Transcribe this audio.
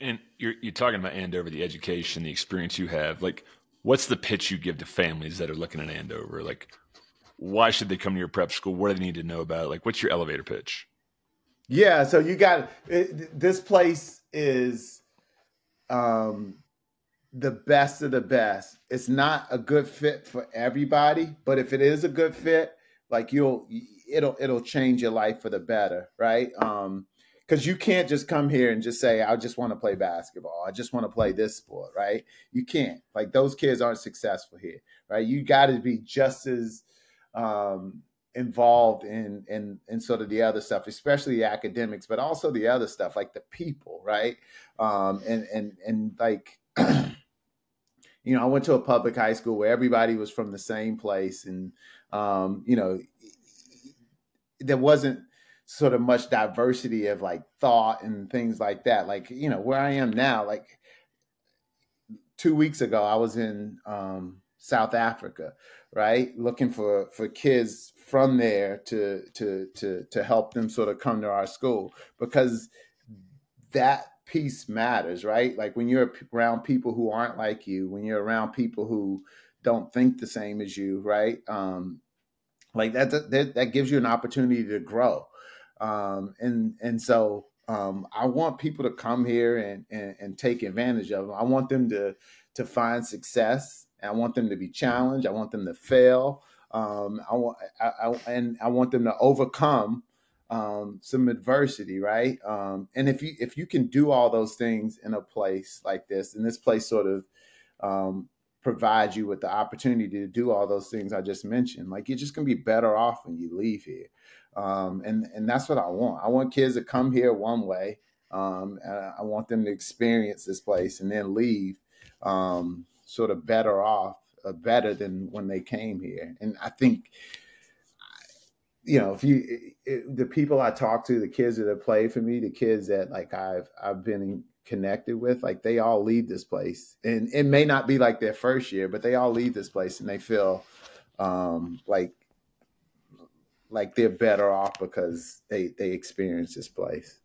And you're talking about Andover, the education, the experience you have. Like, what's the pitch you give to families that are looking at Andover? Like, why should they come to your prep school? What do they need to know about it? Like, what's your elevator pitch? Yeah, so you got it, this place is the best of the best. It's not a good fit for everybody, but if it is a good fit, like it'll change your life for the better, right? Because you can't just come here and just say, I just want to play basketball. I just want to play this sport, right? You can't. Like, those kids aren't successful here, right? You got to be just as involved in sort of the other stuff, especially the academics, but also the other stuff, like the people, right? And like, you know, I went to a public high school where everybody was from the same place, and, you know, there wasn't sort of much diversity of like thought and things like that. Like, you know, where I am now, like 2 weeks ago, I was in South Africa, right? Looking for kids from there to help them sort of come to our school, because that piece matters, right? Like, when you're around people who aren't like you, when you're around people who don't think the same as you, right? Like that gives you an opportunity to grow. So I want people to come here and take advantage of them. I want them to find success, and I want them to be challenged. I want them to fail. I want them to overcome some adversity, right? And if you can do all those things in a place like this, and this place sort of provides you with the opportunity to do all those things I just mentioned, like, you're just gonna be better off when you leave here. And that's what I want. I want kids to come here one way. And I want them to experience this place and then leave sort of better off, better than when they came here. And I think, you know, the people I talk to, the kids that have played for me, the kids that like I've been connected with, like, they all leave this place. And it may not be like their first year, but they all leave this place and they feel like they're better off because they experience this place.